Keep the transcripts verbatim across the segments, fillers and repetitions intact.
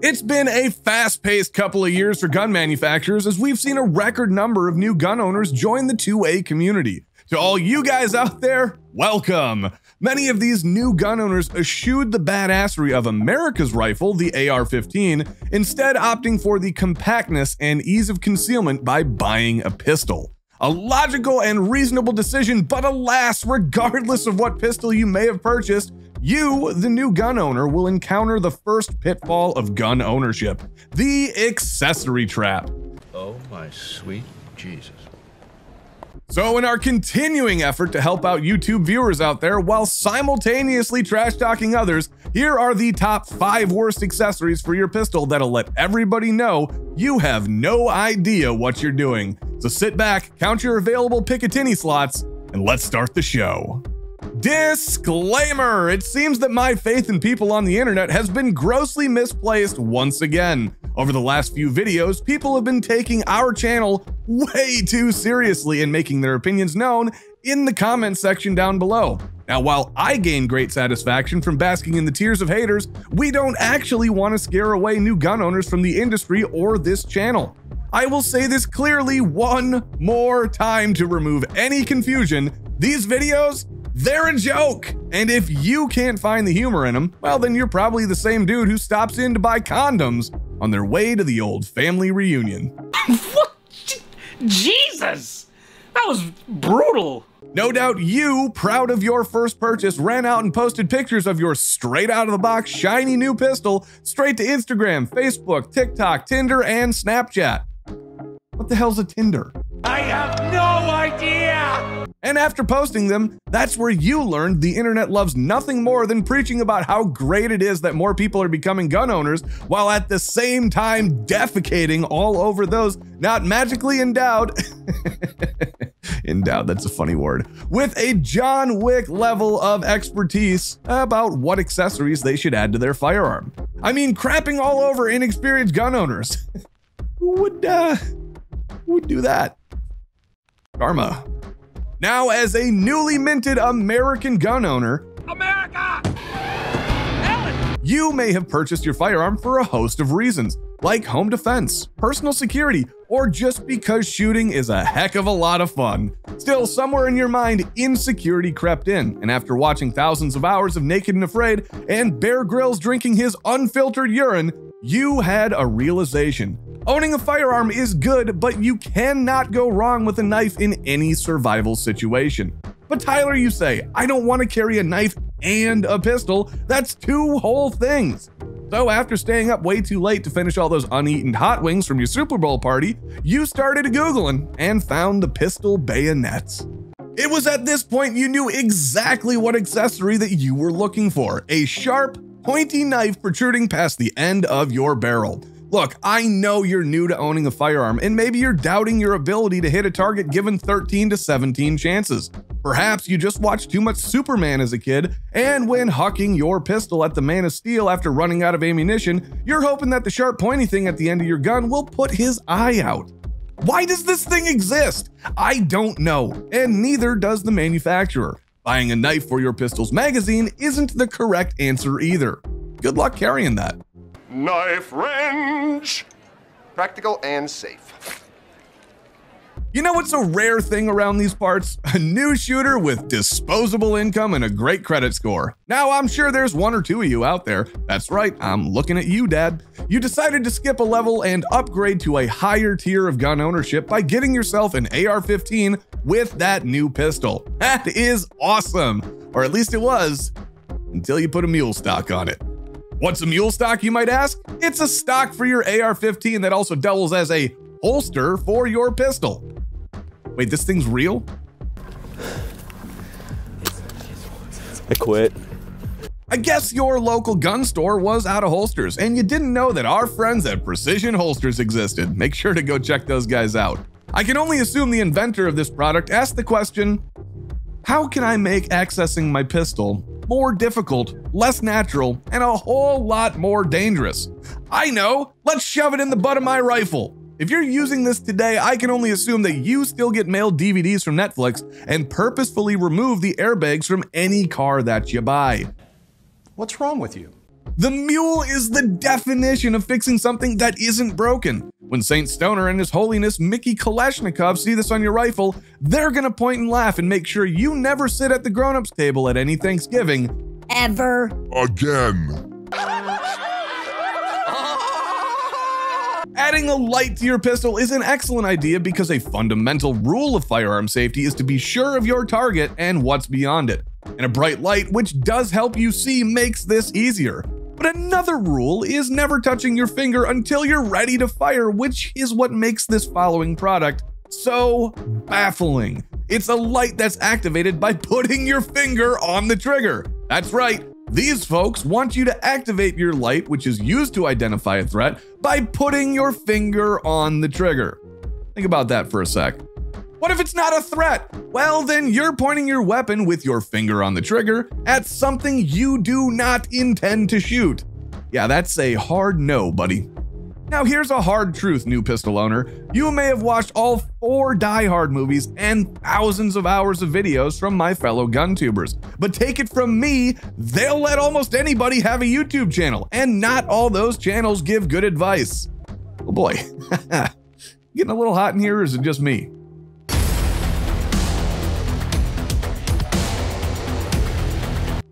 It's been a fast-paced couple of years for gun manufacturers as we've seen a record number of new gun owners join the two A community. To all you guys out there, welcome! Many of these new gun owners eschewed the badassery of America's rifle, the A R fifteen, instead opting for the compactness and ease of concealment by buying a pistol. A logical and reasonable decision, but alas, regardless of what pistol you may have purchased, you, the new gun owner, will encounter the first pitfall of gun ownership, the accessory trap. Oh my sweet Jesus. So in our continuing effort to help out YouTube viewers out there while simultaneously trash talking others, here are the top five worst accessories for your pistol that'll let everybody know you have no idea what you're doing. So sit back, count your available Picatinny slots, and let's start the show. Disclaimer! It seems that my faith in people on the internet has been grossly misplaced once again. Over the last few videos, people have been taking our channel way too seriously and making their opinions known in the comment section down below. Now, while I gain great satisfaction from basking in the tears of haters, we don't actually want to scare away new gun owners from the industry or this channel. I will say this clearly one more time to remove any confusion. These videos, they're a joke. And if you can't find the humor in them, well, then you're probably the same dude who stops in to buy condoms on their way to the old family reunion. What? Jesus! That was brutal! No doubt you, proud of your first purchase, ran out and posted pictures of your straight-out-of-the-box shiny new pistol straight to Instagram, Facebook, TikTok, Tinder, and Snapchat. What the hell's a Tinder? I have no idea! And after posting them, that's where you learned the internet loves nothing more than preaching about how great it is that more people are becoming gun owners, while at the same time defecating all over those not magically endowed. Endowed, that's a funny word. With a John Wick level of expertise about what accessories they should add to their firearm. I mean, crapping all over inexperienced gun owners. Who would, uh, who would do that? Karma. Now, as a newly minted American gun owner, America! Ellen! You may have purchased your firearm for a host of reasons, like home defense, personal security, or just because shooting is a heck of a lot of fun. Still, somewhere in your mind, insecurity crept in, and after watching thousands of hours of Naked and Afraid and Bear Grylls drinking his unfiltered urine, you had a realization. Owning a firearm is good, but you cannot go wrong with a knife in any survival situation. But Tyler, you say, I don't want to carry a knife and a pistol. That's two whole things. So after staying up way too late to finish all those uneaten hot wings from your Super Bowl party, you started Googling and found the pistol bayonets. It was at this point you knew exactly what accessory that you were looking for, a sharp, pointy knife protruding past the end of your barrel. Look, I know you're new to owning a firearm, and maybe you're doubting your ability to hit a target given thirteen to seventeen chances. Perhaps you just watched too much Superman as a kid, and when hucking your pistol at the Man of Steel after running out of ammunition, you're hoping that the sharp pointy thing at the end of your gun will put his eye out. Why does this thing exist? I don't know, and neither does the manufacturer. Buying a knife for your pistol's magazine isn't the correct answer either. Good luck carrying that. Knife range! Practical and safe. You know what's a rare thing around these parts? A new shooter with disposable income and a great credit score. Now, I'm sure there's one or two of you out there. That's right, I'm looking at you, Dad. You decided to skip a level and upgrade to a higher tier of gun ownership by getting yourself an A R fifteen with that new pistol. That is awesome. Or at least it was, until you put a mule stock on it. What's a mule stock, you might ask? It's a stock for your A R fifteen that also doubles as a holster for your pistol. Wait, this thing's real? I quit. I guess your local gun store was out of holsters, and you didn't know that our friends at Precision Holsters existed. Make sure to go check those guys out. I can only assume the inventor of this product asked the question, how can I make accessing my pistol more difficult, less natural, and a whole lot more dangerous? I know, let's shove it in the butt of my rifle. If you're using this today, I can only assume that you still get mailed D V Ds from Netflix and purposefully remove the airbags from any car that you buy. What's wrong with you? The mule is the definition of fixing something that isn't broken. When Saint Stoner and His Holiness Mickey Kalashnikov see this on your rifle, they're gonna point and laugh and make sure you never sit at the grown-ups table at any Thanksgiving. Ever. Again. Adding a light to your pistol is an excellent idea because a fundamental rule of firearm safety is to be sure of your target and what's beyond it. And a bright light, which does help you see, makes this easier. But another rule is never touching your finger until you're ready to fire, which is what makes this following product so baffling. It's a light that's activated by putting your finger on the trigger. That's right. These folks want you to activate your light, which is used to identify a threat, by putting your finger on the trigger. Think about that for a sec. What if it's not a threat? Well, then you're pointing your weapon with your finger on the trigger at something you do not intend to shoot. Yeah, that's a hard no, buddy. Now here's a hard truth, new pistol owner. You may have watched all four Die Hard movies and thousands of hours of videos from my fellow gun tubers, but take it from me, they'll let almost anybody have a YouTube channel, and not all those channels give good advice. Oh boy, getting a little hot in here, or is it just me?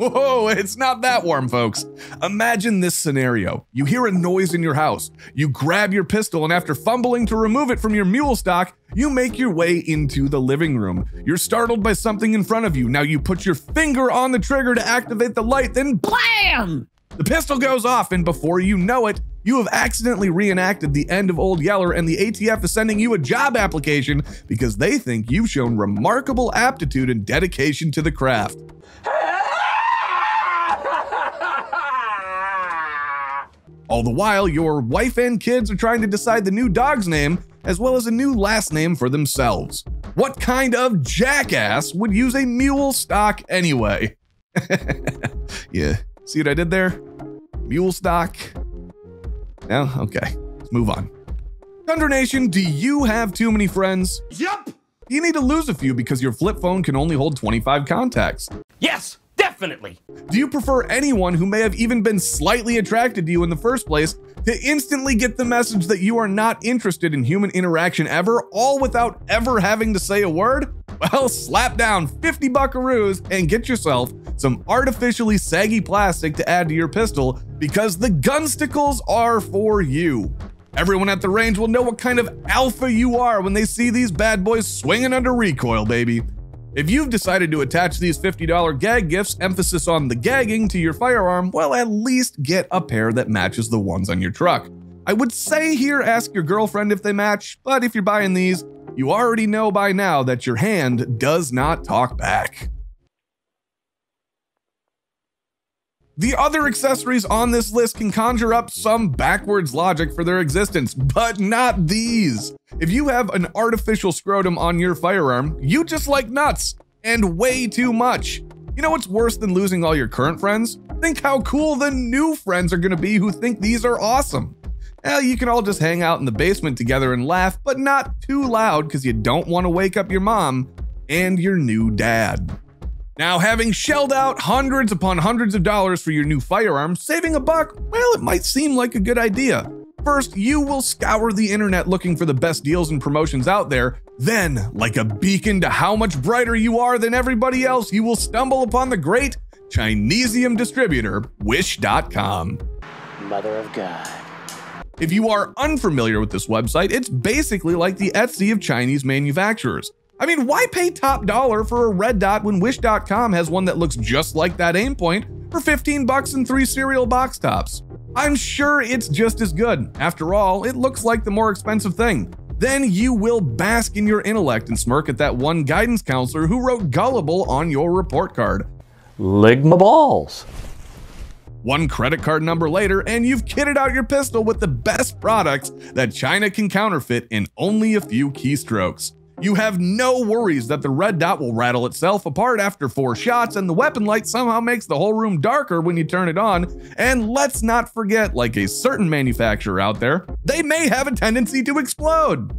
Whoa, it's not that warm, folks. Imagine this scenario. You hear a noise in your house. You grab your pistol, and after fumbling to remove it from your mule stock, you make your way into the living room. You're startled by something in front of you. Now you put your finger on the trigger to activate the light, then blam! The pistol goes off, and before you know it, you have accidentally reenacted the end of Old Yeller, and the A T F is sending you a job application because they think you've shown remarkable aptitude and dedication to the craft. All the while, your wife and kids are trying to decide the new dog's name, as well as a new last name for themselves. What kind of jackass would use a mule stock anyway? Yeah, see what I did there? Mule stock. No? Okay, let's move on. Thunder Nation, do you have too many friends? Yup! You need to lose a few because your flip phone can only hold twenty-five contacts. Yes! Definitely. Do you prefer anyone who may have even been slightly attracted to you in the first place to instantly get the message that you are not interested in human interaction ever, all without ever having to say a word? Well, slap down fifty buckaroos and get yourself some artificially saggy plastic to add to your pistol because the gunsticles are for you. Everyone at the range will know what kind of alpha you are when they see these bad boys swinging under recoil, baby. If you've decided to attach these fifty dollar gag gifts, emphasis on the gagging, to your firearm, well, at least get a pair that matches the ones on your truck. I would say here ask your girlfriend if they match, but if you're buying these, you already know by now that your hand does not talk back. The other accessories on this list can conjure up some backwards logic for their existence, but not these. If you have an artificial scrotum on your firearm, you just like nuts, and way too much. You know what's worse than losing all your current friends? Think how cool the new friends are gonna be who think these are awesome. Well, you can all just hang out in the basement together and laugh, but not too loud because you don't want to wake up your mom and your new dad. Now, having shelled out hundreds upon hundreds of dollars for your new firearm, saving a buck, well, it might seem like a good idea. First, you will scour the internet looking for the best deals and promotions out there. Then, like a beacon to how much brighter you are than everybody else, you will stumble upon the great Chineseium distributor, Wish dot com. Mother of God. If you are unfamiliar with this website, it's basically like the Etsy of Chinese manufacturers. I mean, why pay top dollar for a red dot when Wish dot com has one that looks just like that Aim Point for fifteen bucks and three cereal box tops? I'm sure it's just as good. After all, it looks like the more expensive thing. Then you will bask in your intellect and smirk at that one guidance counselor who wrote gullible on your report card. Ligma balls. One credit card number later, and you've kitted out your pistol with the best products that China can counterfeit in only a few keystrokes. You have no worries that the red dot will rattle itself apart after four shots, and the weapon light somehow makes the whole room darker when you turn it on. And let's not forget, like a certain manufacturer out there, they may have a tendency to explode.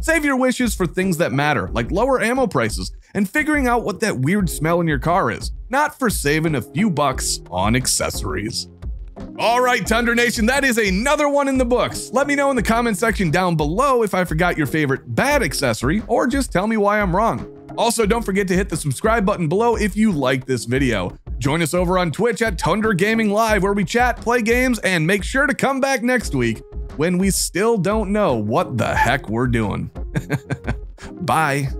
Save your wishes for things that matter, like lower ammo prices and figuring out what that weird smell in your car is, not for saving a few bucks on accessories. All right, Thunder Nation, that is another one in the books. Let me know in the comment section down below if I forgot your favorite bad accessory, or just tell me why I'm wrong. Also, don't forget to hit the subscribe button below if you like this video. Join us over on Twitch at Thunder Gaming Live, where we chat, play games, and make sure to come back next week when we still don't know what the heck we're doing. Bye.